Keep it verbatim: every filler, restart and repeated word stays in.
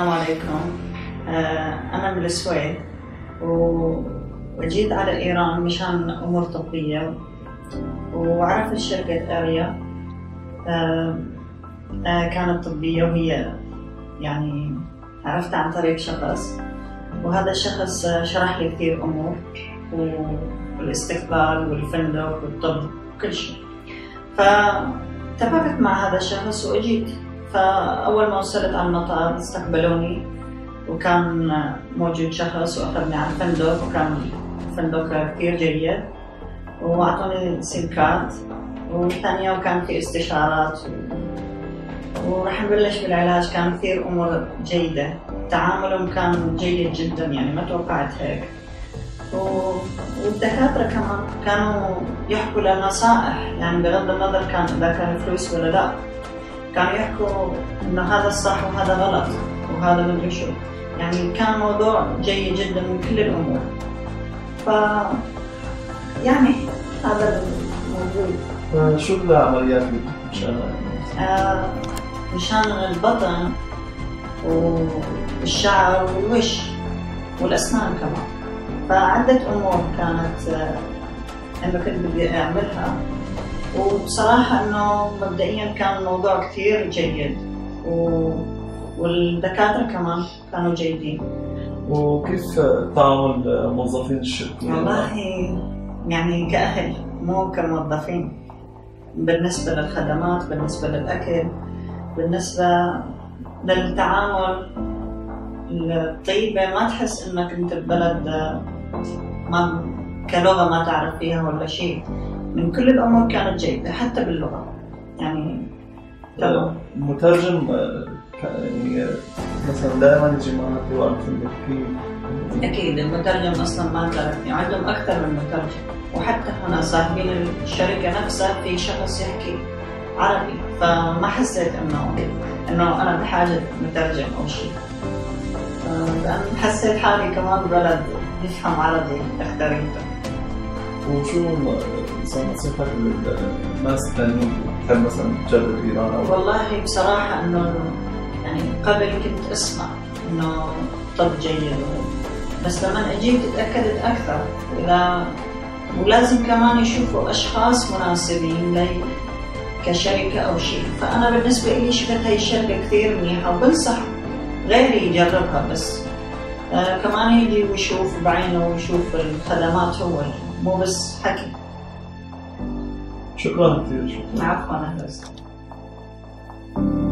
السلام عليكم. أنا من السويد وجيت على إيران مشان أمور طبية، وعرفت شركة أريا كانت طبية، وهي يعني عرفتها عن طريق شخص، وهذا الشخص شرح لي كثير أمور والاستقبال والفندق والطب وكل شيء. فاتفقت مع هذا الشخص وأجيت. فأول ما وصلت على المطار استقبلوني، وكان موجود شخص وأخذني على الفندق، وكان الفندق كثير جيد، وأعطوني سيم كارد والثانية، وكان في استشارات وراح نبلش بالعلاج. كان كثير أمور جيدة، تعاملهم كان جيد جدا، يعني ما توقعت هيك. والدكاترة كمان كانوا يحكوا لنا نصائح، يعني بغض النظر كان إذا كان فلوس ولا لا، كانوا يحكوا إنه هذا الصح وهذا غلط وهذا مدري شو، يعني كان موضوع جيد جدا من كل الأمور. ف يعني هذا الموضوع. شو العمليات اللي مشانها؟ آه مشان البطن والشعر والوش والأسنان كمان. فعدة أمور كانت آه إنه كنت بدي أعملها، وبصراحة إنه مبدئياً كان الموضوع كثير جيد، و... والدكاترة كمان كانوا جيدين. وكيف تعامل موظفين الشركة؟ والله يعني كأهل، مو كموظفين. بالنسبة للخدمات، بالنسبة للأكل، بالنسبة للتعامل، الطيبة، ما تحس إنك أنت ببلد ما كلغة ما تعرف فيها ولا شيء. من كل الأمور كانت جيدة، حتى باللغة، يعني المترجم يعني مثلا دائما يجي معنا في وقت في أكيد المترجم أصلا ما تركني، وعندهم أكثر من مترجم، وحتى هنا صاحبين الشركة نفسها في شخص يحكي عربي، فما حسيت إنه إنه أنا بحاجة مترجم أو شيء. حسيت حالي كمان بلد يفهم عربي اختاريته. وشو مثلا صفات الناس الثانيين تحب مثلا تجرب ايران؟ والله بصراحه انه يعني قبل كنت اسمع انه طب جيد، بس لما اجيت تاكدت اكثر، واذا ولازم كمان يشوفوا اشخاص مناسبين لي كشركه او شيء. فانا بالنسبه لي شفت هاي الشركه كثير منيحه، وبنصح غيري يجربها، بس آه كمان يجي ويشوف بعينه ويشوف الخدمات هو، مو بس حكي. شكرا كثير. عفوا أهلا وسهلا.